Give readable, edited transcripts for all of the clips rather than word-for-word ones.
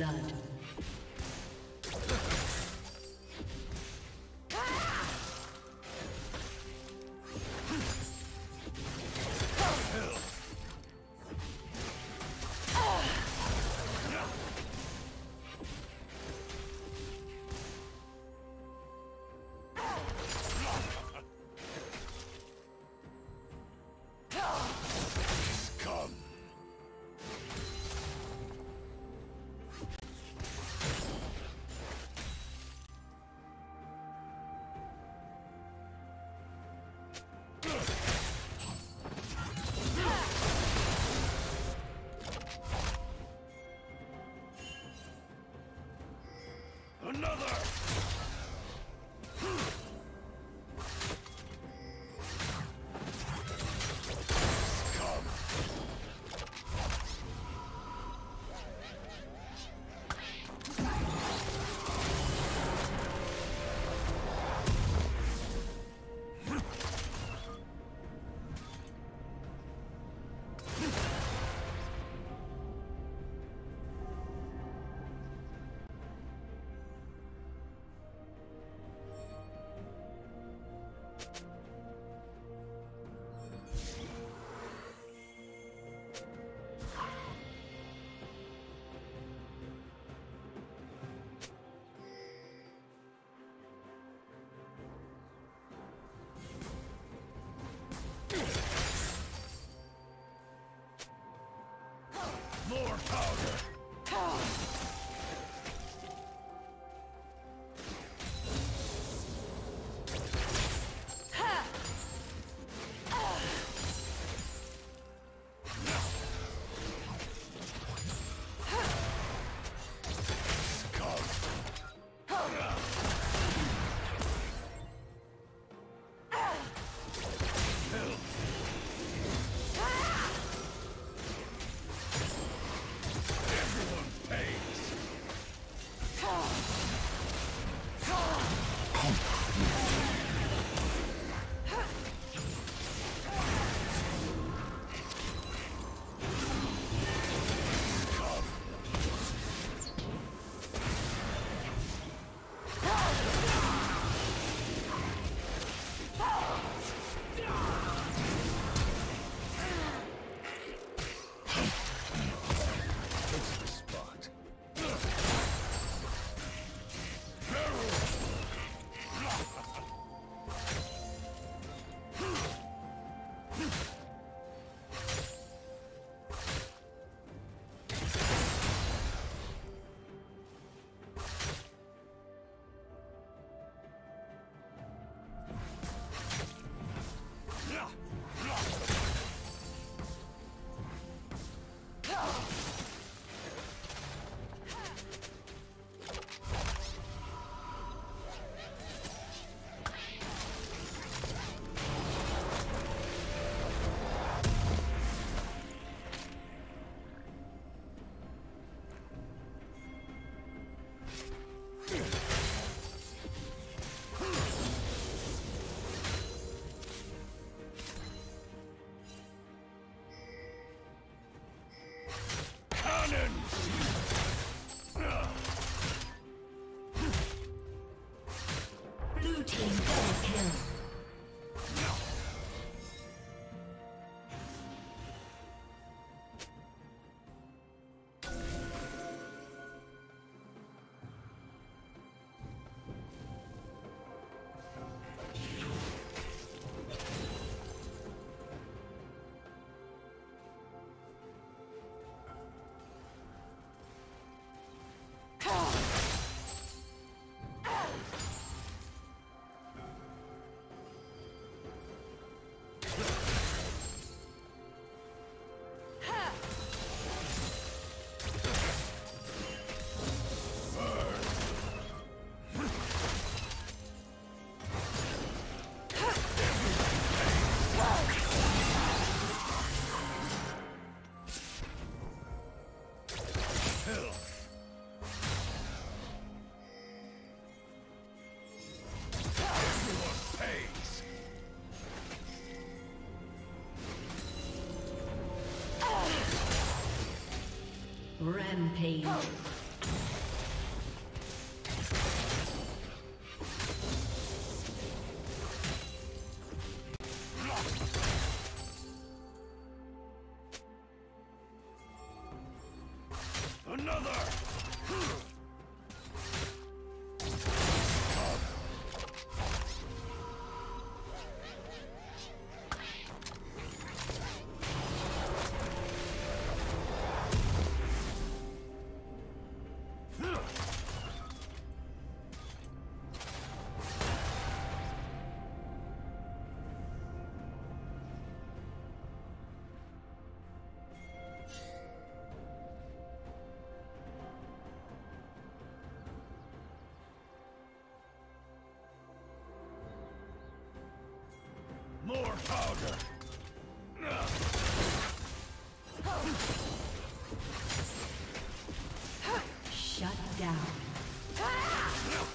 blood. More powder! Rampage. another! More powder! Shut down. Burn.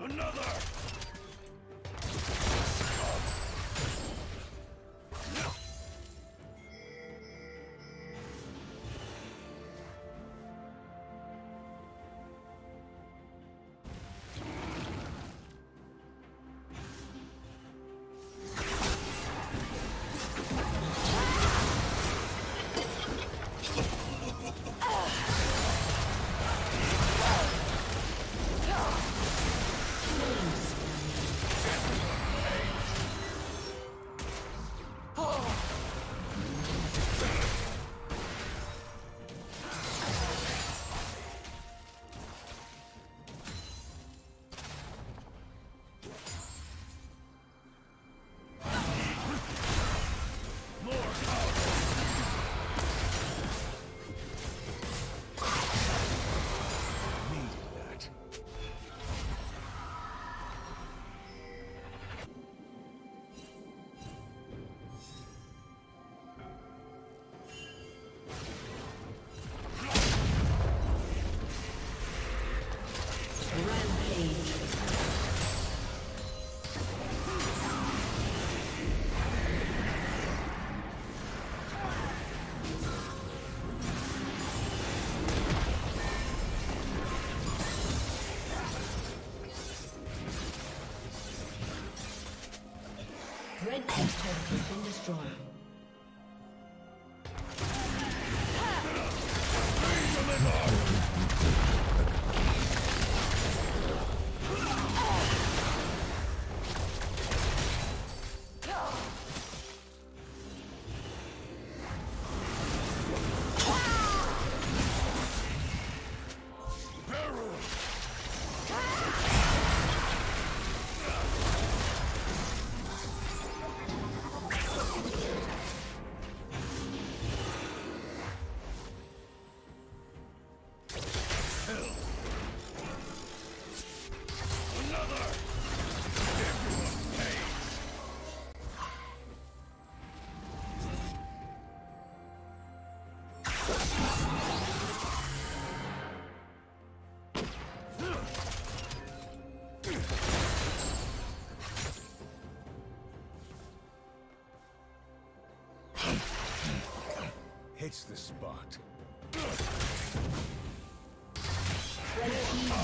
Another! Red team's turret has been destroyed. It's the spot.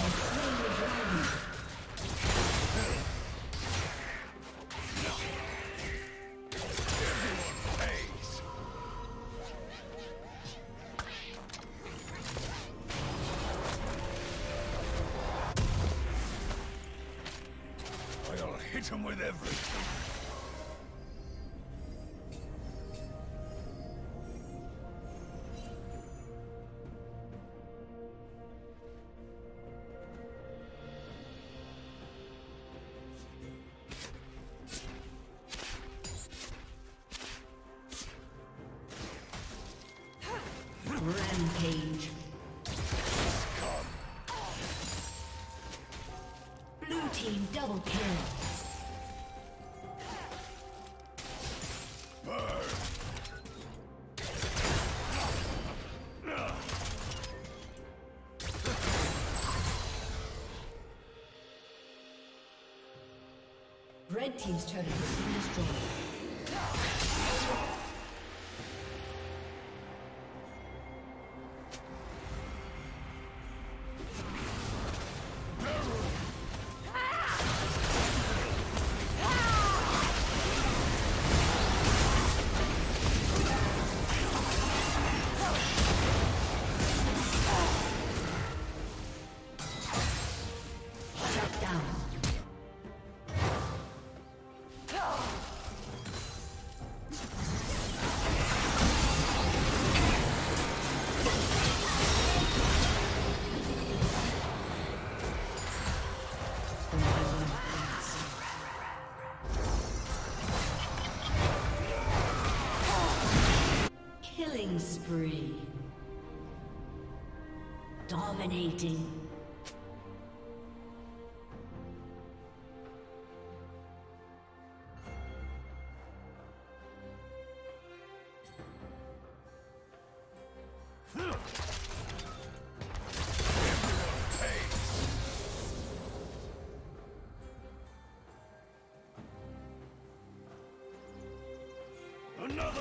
Red team has slain the dragon. Rampage. Blue team double kill. Red team's turret has been destroyed. Spree. Dominating. Another!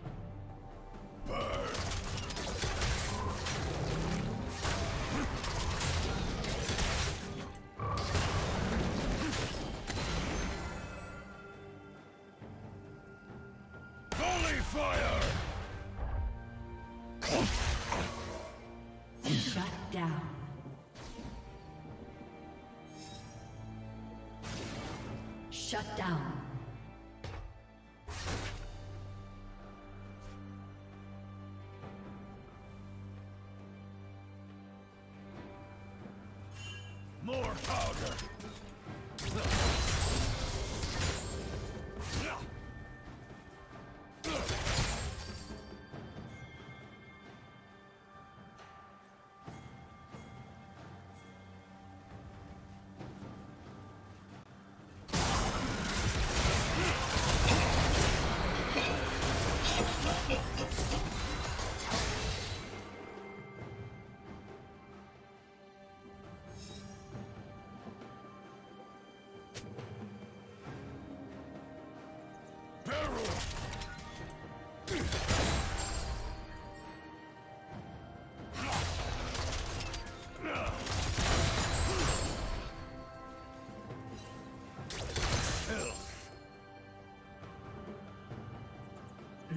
More powder!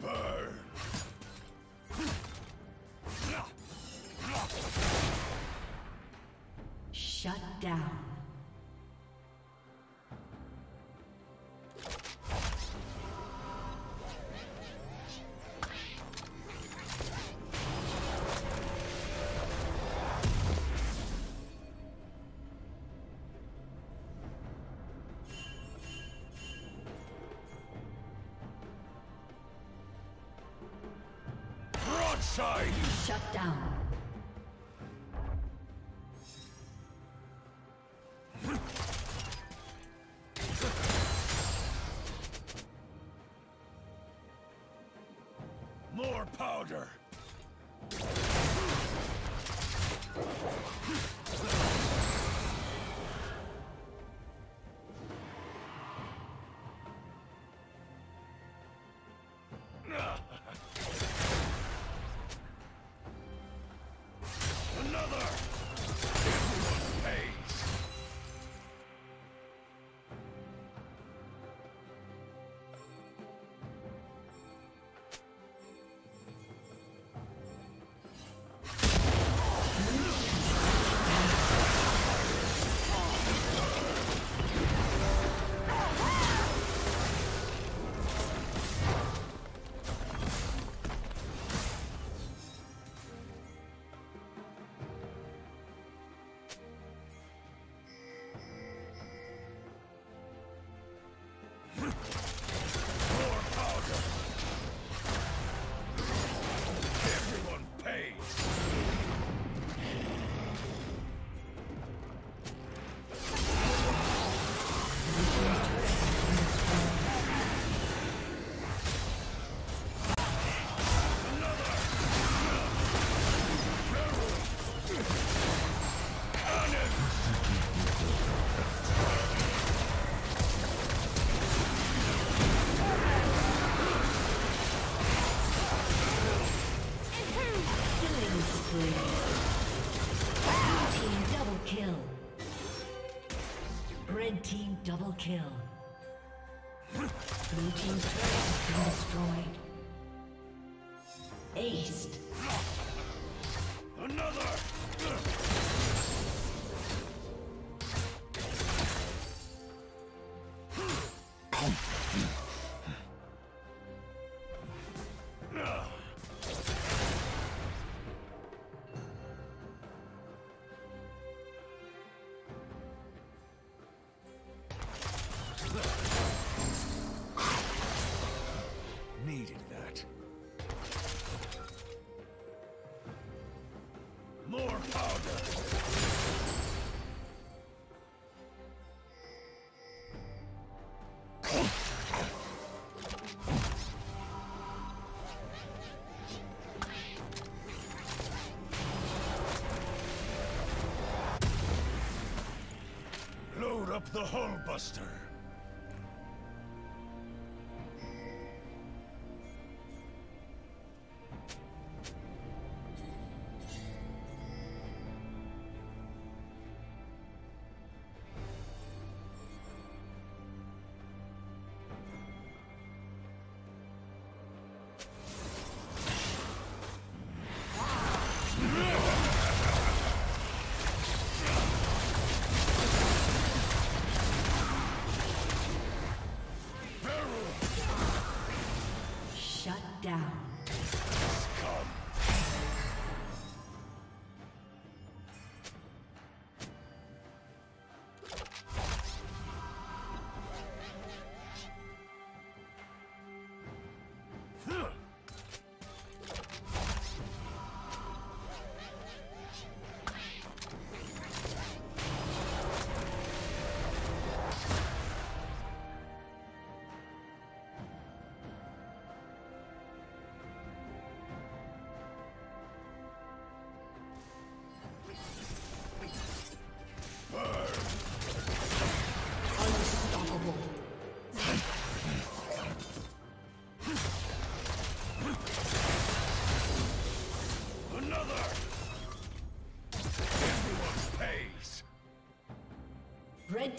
Burn. Shut down. Shut down. More powder. Red team double kill. Blue team's turret has been destroyed. Aced. Another! Up the hole buster. Red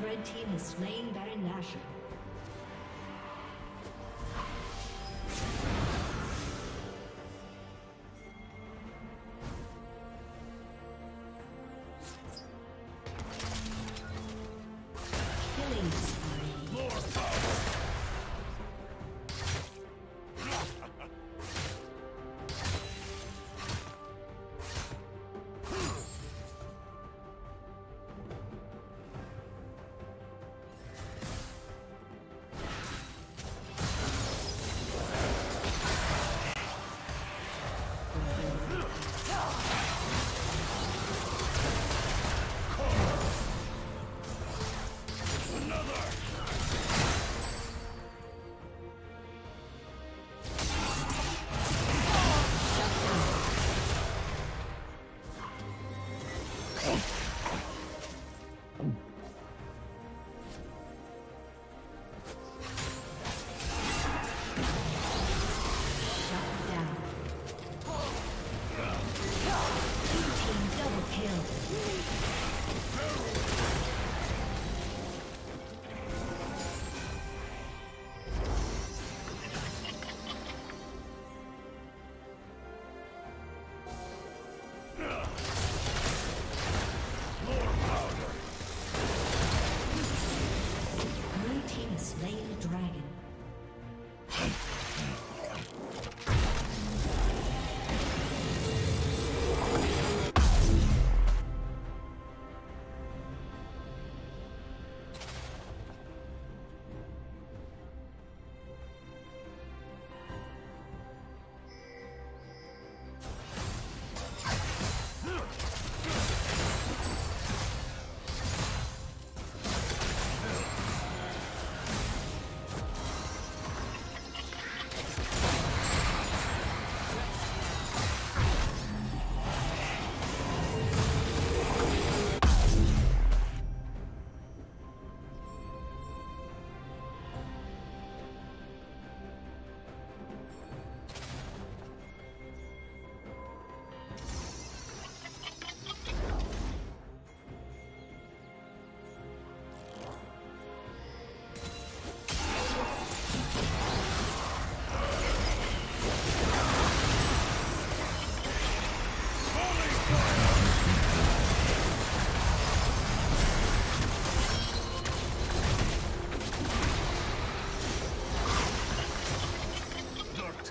Red team is slaying Baron Nashor. Another!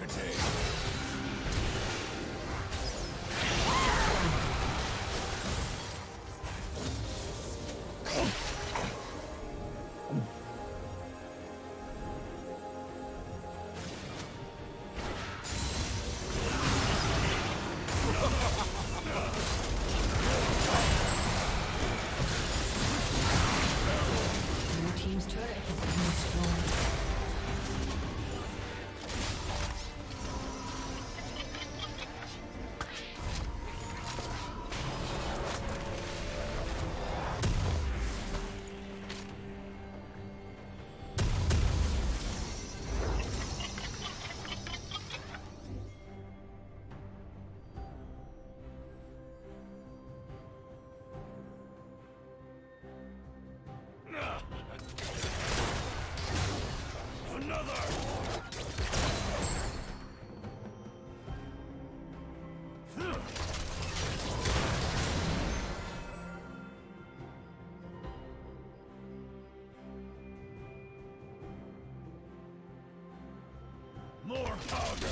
today. More powder!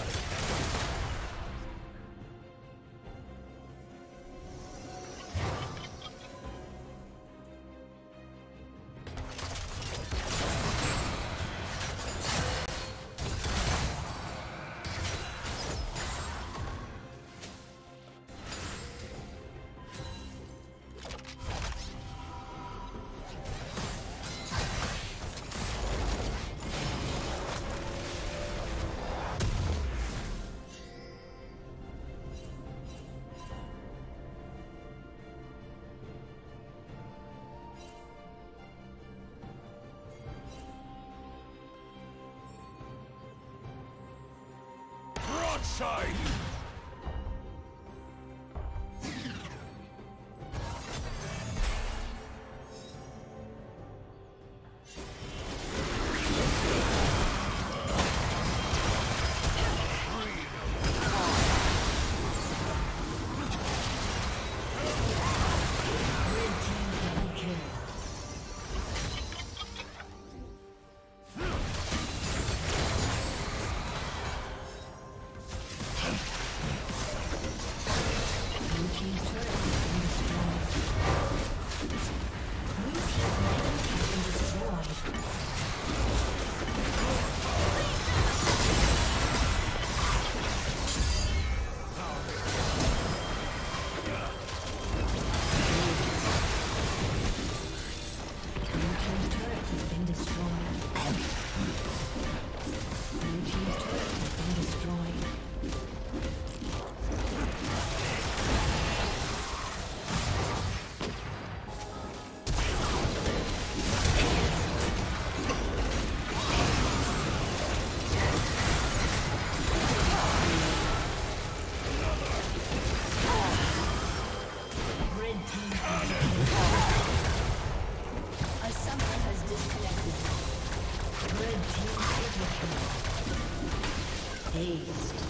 Side! Disconnected. Red team. Haste.